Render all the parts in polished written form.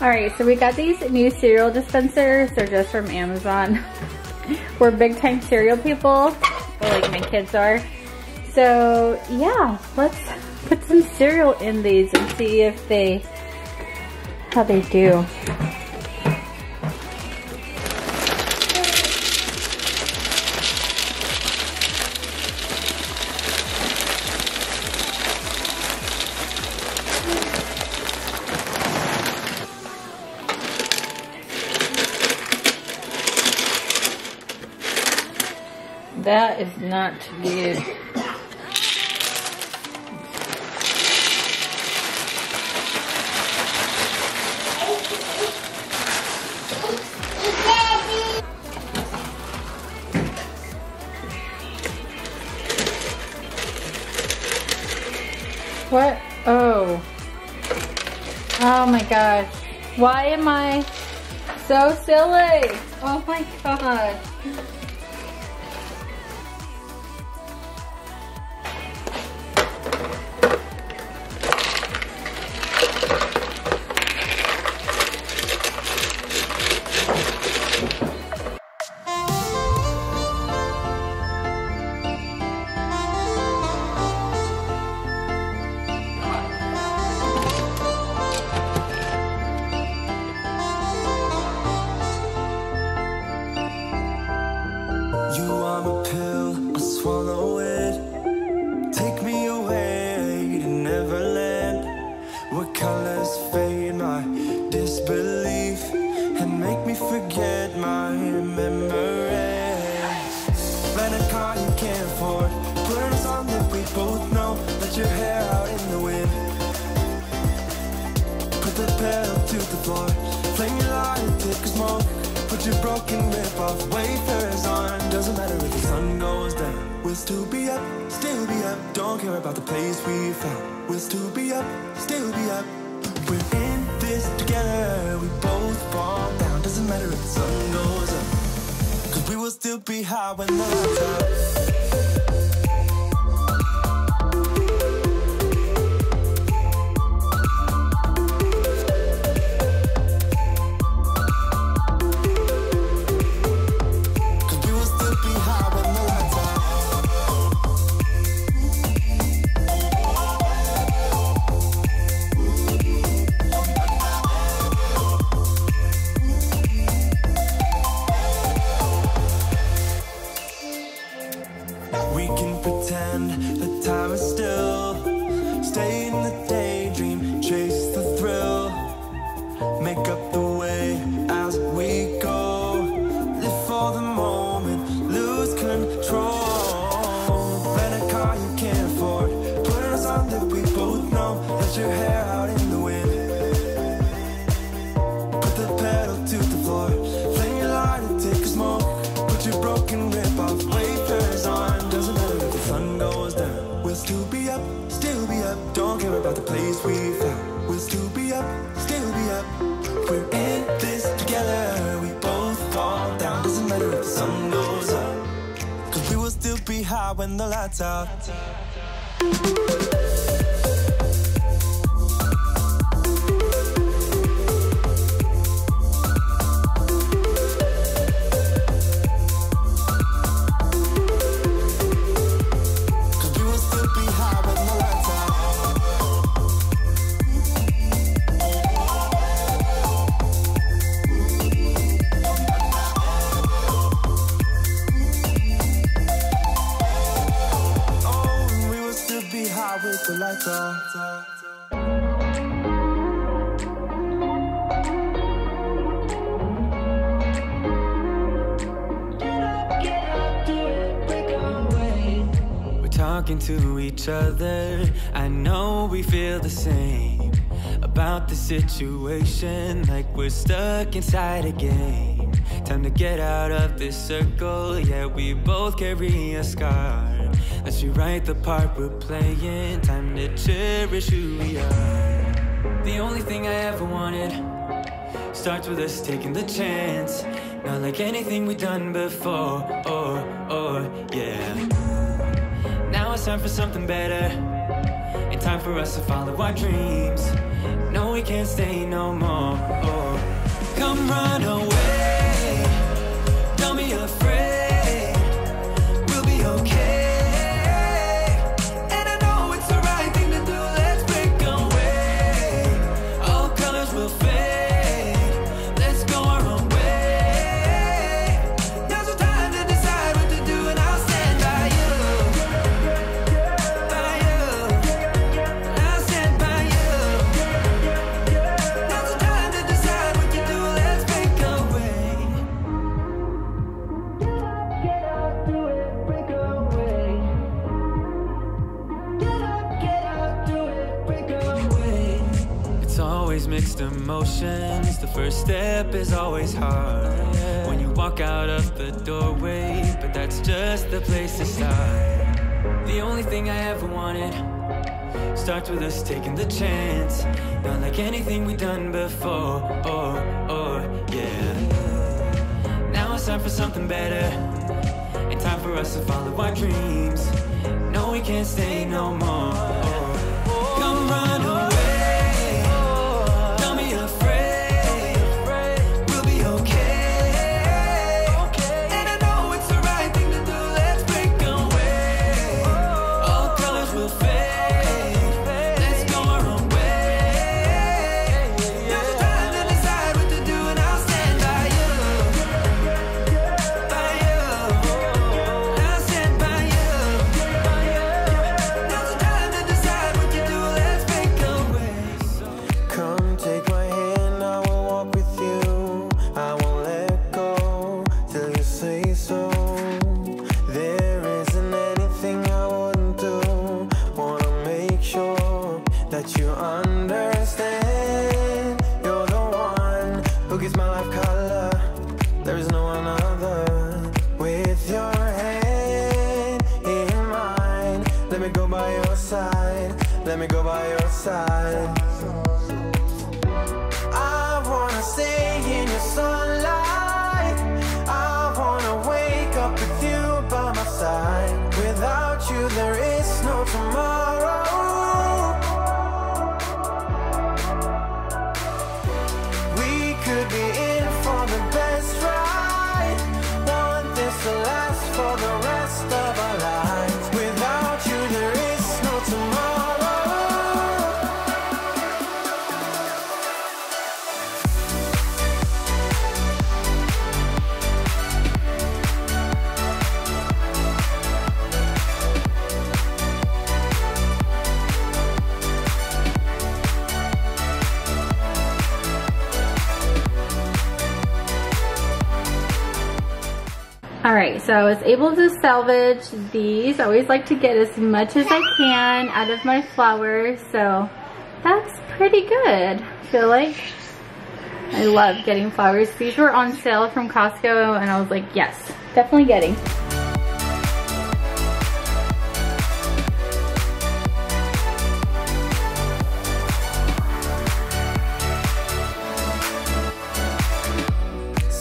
All right, so we got these new cereal dispensers. They're just from Amazon. We're big time cereal people, or like my kids are. So yeah, let's put some cereal in these and see if they, how they do. That is not good. What? Oh. Oh my gosh. Why am I so silly? Oh my gosh. Broken rip off wafers on. Doesn't matter if the sun goes down, we'll still be up, still be up. Don't care about the place we found, we'll still be up, still be up. We're in this together, we both fall down. Doesn't matter if the sun goes up, cause we will still be high when the lights out. When the lights out. Talking to each other, I know we feel the same about the situation, like we're stuck inside a game. Time to get out of this circle, yeah, we both carry a scar. Let's rewrite the part we're playing, time to cherish who we are. The only thing I ever wanted starts with us taking the chance, not like anything we've done before, yeah. Now it's time for something better. It's time for us to follow our dreams. No, we can't stay no more. Come run away, don't be afraid, we'll be okay. And I know it's the right thing to do, let's break away. All colors will fade, let's go our own way. Now's the time to decide what to do, and I'll stand by you. By you, I'll stand by you. Now's the time to decide what to do, let's break away. Get up, do it, break away. Get up, do it, break away. It's always mixed emotions. The first step is always hard when you walk out of the doorway, but that's just the place to start. The only thing I ever wanted starts with us taking the chance, not like anything we've done before. Yeah. Now it's time for something better, and time for us to follow our dreams. No, we can't stay no more. Come run away, don't be afraid, we'll be okay. And I know it's the right thing to do, let's break away. All colors will fade, let's go our own way. Now's the time to decide what to do, and I'll stand by you. By you, I'll stand by you. Now's the time to decide what to do, let's break away. Come take my hand, I will walk with you. I won't let go till you say so. There isn't anything I wouldn't do. Wanna make sure that you understand. You're the one who gives my life color. There is no one other. With your hand in mine, let me go by your side. Let me go by your side. I wanna stay in your sunlight. I wanna wake up with you by my side. Without you, there is no tomorrow. We could be in for the best ride. Want this to last for the rest of our lives. Without you, there is no tomorrow. Alright, so I was able to salvage these. I always like to get as much as I can out of my flowers, so that's pretty good. I feel like I love getting flowers. These were on sale from Costco, and I was like, yes, definitely getting.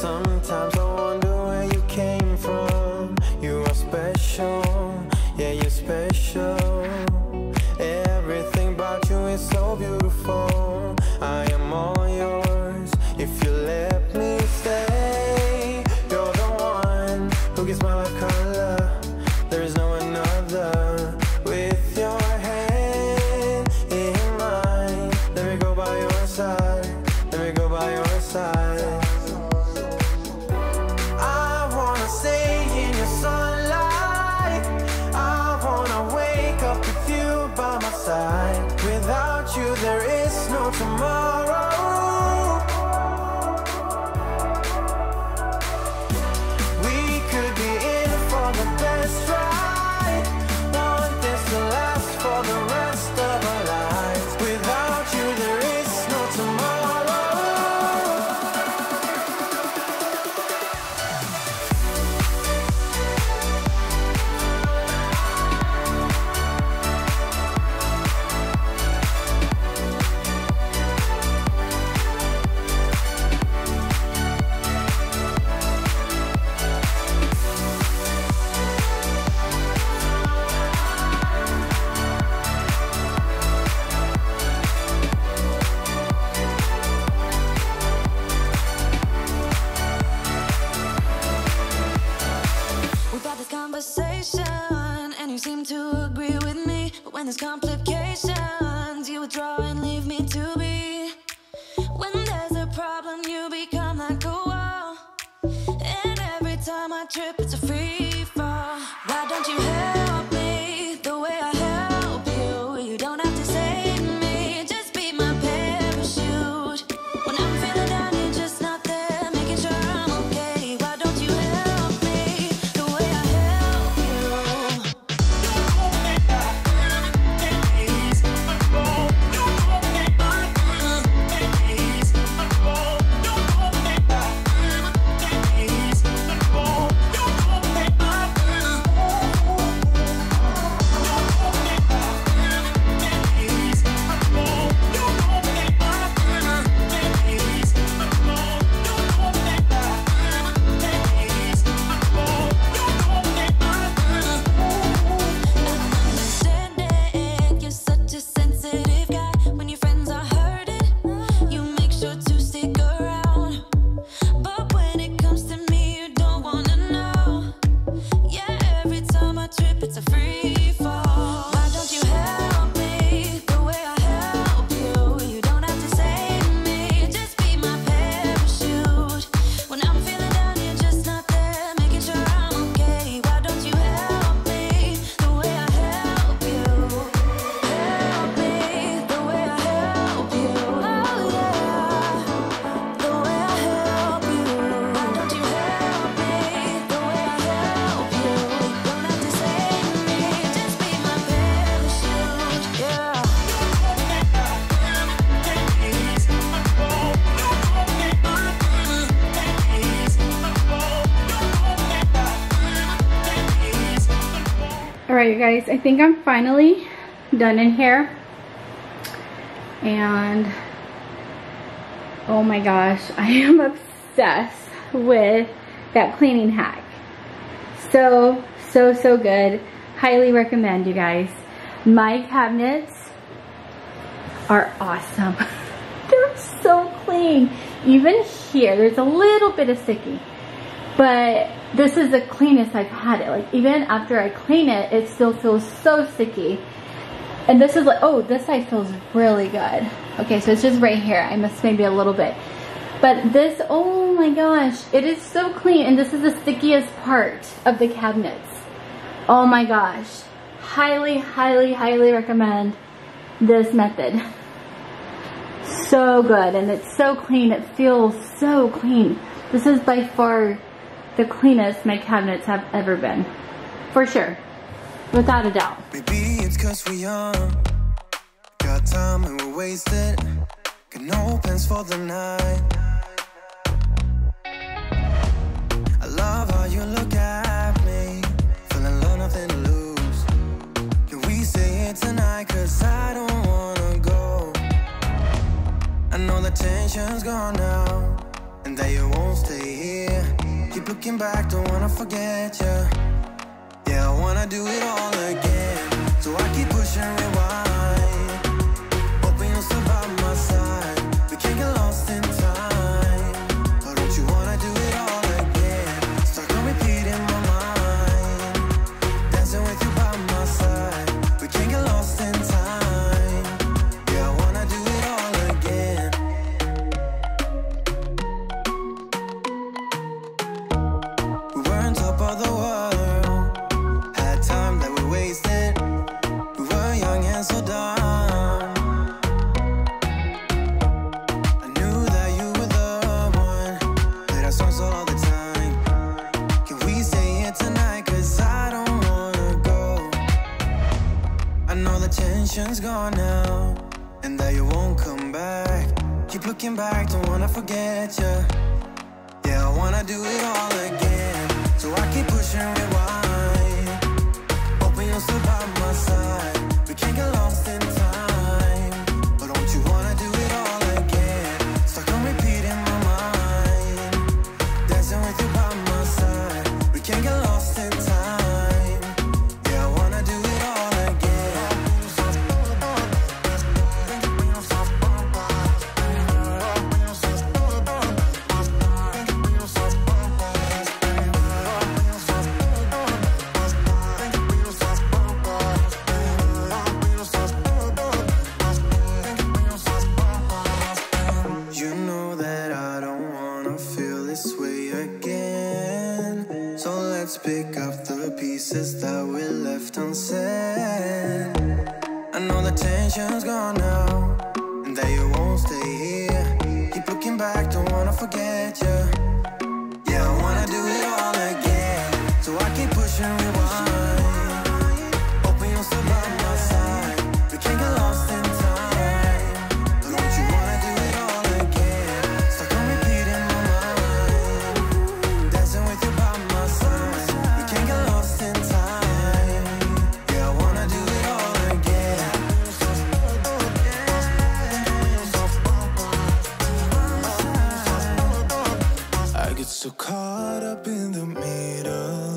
Sometimes I wonder where you came from. You are special, yeah, you're special. Everything about you is so beautiful. I am all yours if you let me stay. You're the one who gives my life color. There is no another. With your hand in mine, let me go by your side. Let me go by your side. I wanna stay in your sunlight. I wanna wake up with you by my side. Without you, there is no tomorrow. We could be in for the best ride. Want this to last for the rest of our lives. Without you, there is no tomorrow. Alright, you guys, I think I'm finally done in here. And oh my gosh, I am obsessed with that cleaning hack. So good. Highly recommend, you guys. My cabinets are awesome. They're so clean. Even here, there's a little bit of sticky, but this is the cleanest I've had it. Like, even after I clean it, it still feels so sticky. And this is like, oh, this side feels really good. Okay, so it's just right here. I missed maybe a little bit. But this, oh my gosh, it is so clean. And this is the stickiest part of the cabinets. Oh my gosh. Highly, highly, highly recommend this method. So good. And it's so clean. It feels so clean. This is by far the cleanest my cabinets have ever been. For sure. Without a doubt. Maybe it's 'cause we are got time and we're wasted. Got no plans for the night. I love how you look at me. Feeling low, nothing to lose. Can we say it tonight? 'Cause I don't wanna go. I know the tension's gone now, and that you won't stay here. Keep looking back, don't wanna forget you. Yeah, I wanna do it all again. So I keep pushing rewind, hoping you'll still by my side. We can't get lost in time. Oh, don't you wanna do it all again? Stuck on repeat in my mind, dancing with you by my side. We can't get lost in time. Yeah, I wanna do it all again. We weren't top of the world, so dumb. I knew that you were the one that I saw all the time. Can we stay here tonight? 'Cause I don't wanna go. I know the tension's gone now, and that you won't come back. Keep looking back, don't wanna forget you. Yeah, I wanna do it all again. So I keep pushing rewind, hoping you'll still by my side. We can't get lost in time. But don't you wanna do it all again? Stuck on repeat in my mind, dancing with you by my side. We can't get lost in time. Yeah, I wanna do it all again. Pick up the pieces that we left unsaid. I know the tension's gone now, and that you won't stay here. Keep looking back, don't wanna forget you. Yeah, I wanna do it all again. So I keep pushing rewind, hoping you'll still by my side. We can't get lost in time. But don't you wanna do it all again? Stuck on repeat in my mind, dancing with you by my side. So caught up in the middle,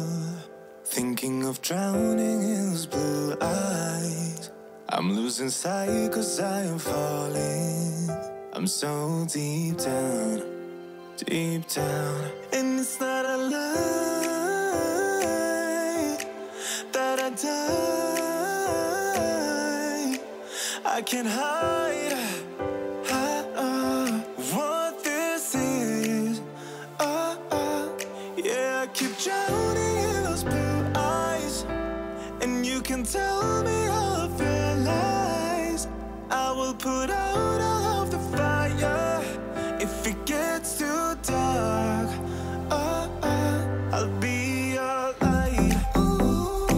thinking of drowning in those blue eyes. I'm losing sight 'cause I am falling. I'm so deep down, and it's not a lie that I die. I can't hide. Keep drowning in those blue eyes, and you can tell me all of your lies. I will put out all of the fire if it gets too dark. Oh, oh, I'll be your light. Ooh,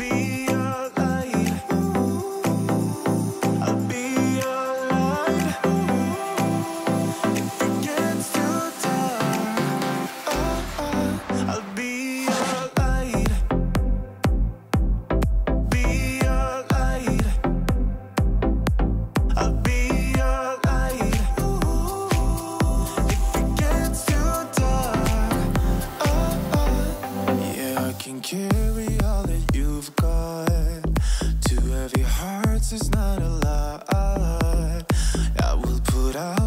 be your light. Ooh, I'll be your light. Ooh, if it gets too dark. I'll be your light. out.